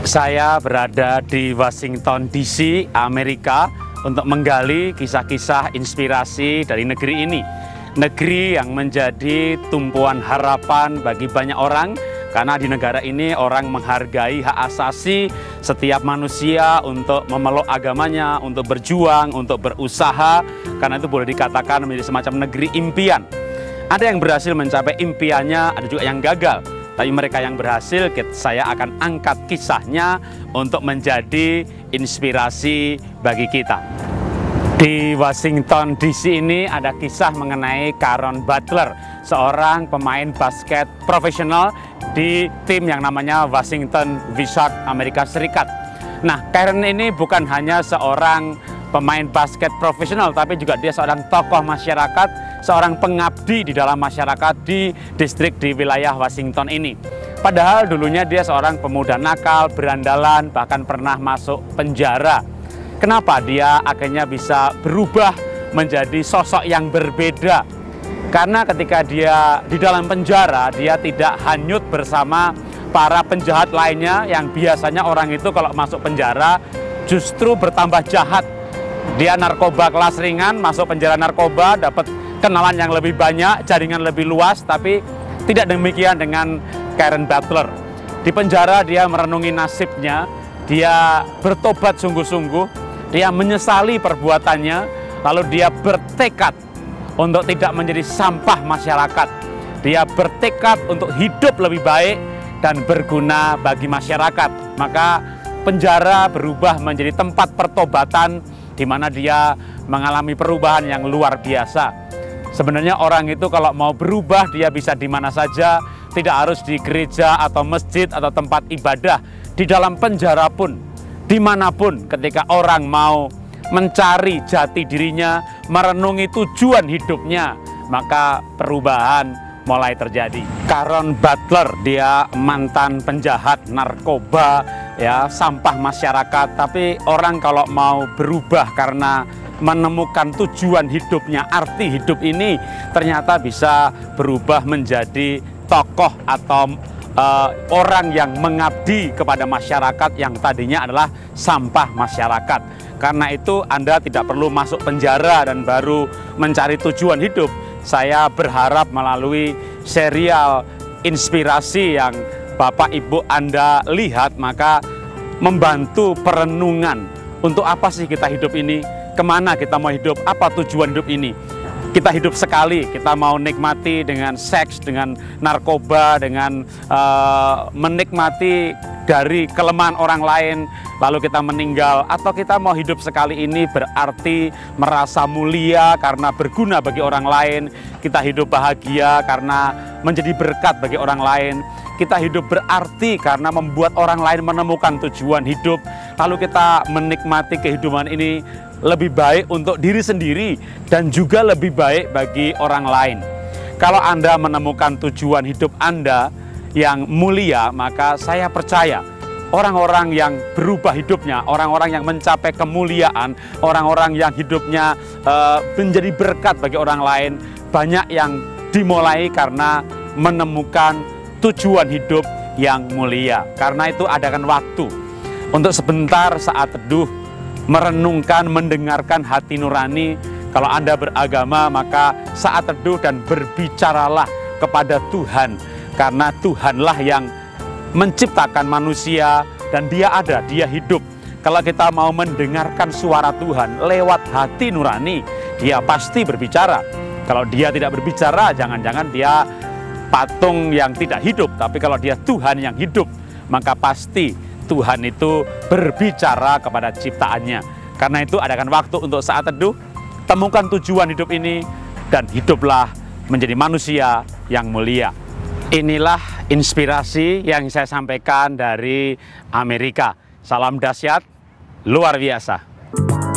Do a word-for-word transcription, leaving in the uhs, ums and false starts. Saya berada di Washington D C, Amerika, untuk menggali kisah-kisah inspirasi dari negeri ini. Negeri yang menjadi tumpuan harapan bagi banyak orang, karena di negara ini orang menghargai hak asasi setiap manusia untuk memeluk agamanya, untuk berjuang, untuk berusaha, karena itu boleh dikatakan menjadi semacam negeri impian. Ada yang berhasil mencapai impiannya, ada juga yang gagal. Tapi mereka yang berhasil, saya akan angkat kisahnya untuk menjadi inspirasi bagi kita. Di Washington D C ini ada kisah mengenai Caron Butler, seorang pemain basket profesional di tim yang namanya Washington Wizards Amerika Serikat. Nah, Caron ini bukan hanya seorang pemain basket profesional, tapi juga dia seorang tokoh masyarakat, seorang pengabdi di dalam masyarakat di distrik di wilayah Washington ini. Padahal dulunya dia seorang pemuda nakal, berandalan, bahkan pernah masuk penjara. Kenapa dia akhirnya bisa berubah menjadi sosok yang berbeda? Karena ketika dia di dalam penjara, dia tidak hanyut bersama para penjahat lainnya, yang biasanya orang itu kalau masuk penjara justru bertambah jahat. Dia narkoba kelas ringan, masuk penjara narkoba, dapat kenalan yang lebih banyak, jaringan lebih luas, tapi tidak demikian dengan Caron Butler. Di penjara dia merenungi nasibnya, dia bertobat sungguh-sungguh, dia menyesali perbuatannya, lalu dia bertekad untuk tidak menjadi sampah masyarakat. Dia bertekad untuk hidup lebih baik dan berguna bagi masyarakat. Maka penjara berubah menjadi tempat pertobatan, di mana dia mengalami perubahan yang luar biasa. Sebenarnya orang itu kalau mau berubah dia bisa di mana saja, tidak harus di gereja atau masjid atau tempat ibadah. Di dalam penjara pun, dimanapun ketika orang mau mencari jati dirinya, merenungi tujuan hidupnya, maka perubahan mulai terjadi. Caron Butler, dia mantan penjahat narkoba, ya, sampah masyarakat, tapi orang kalau mau berubah karena menemukan tujuan hidupnya, arti hidup ini, ternyata bisa berubah menjadi tokoh atau uh, orang yang mengabdi kepada masyarakat yang tadinya adalah sampah masyarakat. Karena itu Anda tidak perlu masuk penjara dan baru mencari tujuan hidup. Saya berharap melalui serial inspirasi yang Bapak Ibu Anda lihat, maka membantu perenungan. Untuk apa sih kita hidup ini? Kemana kita mau hidup? Apa tujuan hidup ini? Kita hidup sekali, kita mau nikmati dengan seks, dengan narkoba, dengan uh, menikmati dari kelemahan orang lain, lalu kita meninggal. Atau kita mau hidup sekali ini berarti merasa mulia karena berguna bagi orang lain. Kita hidup bahagia karena menjadi berkat bagi orang lain. Kita hidup berarti karena membuat orang lain menemukan tujuan hidup. Lalu kita menikmati kehidupan ini lebih baik untuk diri sendiri dan juga lebih baik bagi orang lain. Kalau Anda menemukan tujuan hidup Anda yang mulia, maka saya percaya orang-orang yang berubah hidupnya, orang-orang yang mencapai kemuliaan, orang-orang yang hidupnya uh, menjadi berkat bagi orang lain, banyak yang dimulai karena menemukan tujuan hidup yang mulia. Karena itu adakan waktu untuk sebentar saat teduh, merenungkan, mendengarkan hati nurani. Kalau Anda beragama, maka saat teduh dan berbicaralah kepada Tuhan, karena Tuhanlah yang menciptakan manusia dan Dia ada, Dia hidup. Kalau kita mau mendengarkan suara Tuhan lewat hati nurani, Dia pasti berbicara. Kalau Dia tidak berbicara, jangan-jangan Dia patung yang tidak hidup. Tapi kalau Dia Tuhan yang hidup, maka pasti Tuhan itu berbicara kepada ciptaannya. Karena itu adakan waktu untuk saat teduh, temukan tujuan hidup ini, dan hiduplah menjadi manusia yang mulia. Inilah inspirasi yang saya sampaikan dari Amerika. Salam dahsyat, luar biasa.